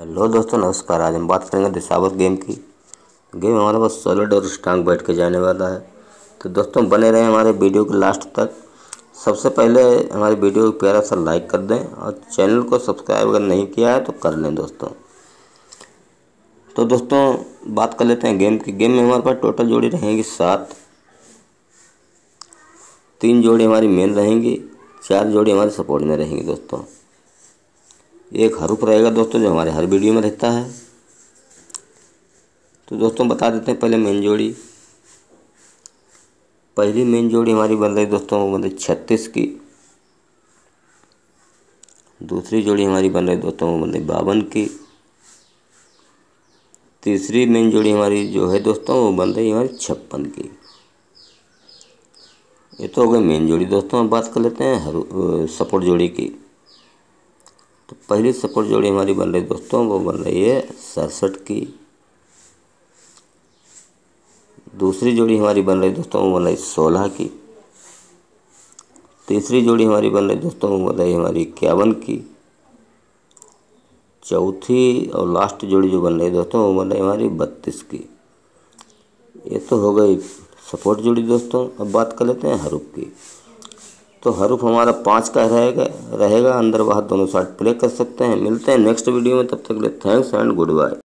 Hello दोस्तों नमस्कार। आज हम बात करेंगे दिसावर गेम की। गेम हमारे पास सॉलिड और स्ट्रांग बैठ के जाने वाला है, तो दोस्तों बने रहें हमारे वीडियो के लास्ट तक। सबसे पहले हमारे वीडियो को प्यारा सा लाइक कर दें और चैनल को सब्सक्राइब अगर नहीं किया है तो कर लें दोस्तों। तो दोस्तों बात कर लेते हैं गेम की। गेम में हमारे पास टोटल जोड़ी रहेंगी 7। 3 जोड़ी हमारी मेन रहेंगी, 4 जोड़ी हमारे सपोर्ट में रहेंगी दोस्तों। एक हरूप रहेगा दोस्तों जो हमारे हर वीडियो में रहता है। तो दोस्तों बता देते हैं पहले मेन जोड़ी। पहली मेन जोड़ी हमारी बन रही दोस्तों मतलब 36 की। दूसरी जोड़ी हमारी बन रही दोस्तों मतलब 52 की। तीसरी मेन जोड़ी हमारी जो है दोस्तों वो बन रही हमारी 56 की। ये तो हो गई मेन जोड़ी। दोस्तों अब बात कर लेते हैं सपोर्ट जोड़ी की। तो पहली सपोर्ट जोड़ी हमारी बन रही दोस्तों वो बन रही है 67 की। दूसरी जोड़ी हमारी बन रही दोस्तों वो बन रही 16 की। तीसरी जोड़ी हमारी बन रही दोस्तों वो बन रही हमारी 51 की। चौथी और लास्ट जोड़ी जो बन रही दोस्तों वो बन रही हमारी 32 की। ये तो हो गई सपोर्ट जोड़ी दोस्तों। अब बात कर लेते हैं हरूप की। तो हरूफ हमारा 5 का रहेगा अंदर बाहर दोनों साइड प्ले कर सकते हैं। मिलते हैं नेक्स्ट वीडियो में, तब तक के लिए थैंक्स एंड गुड बाय।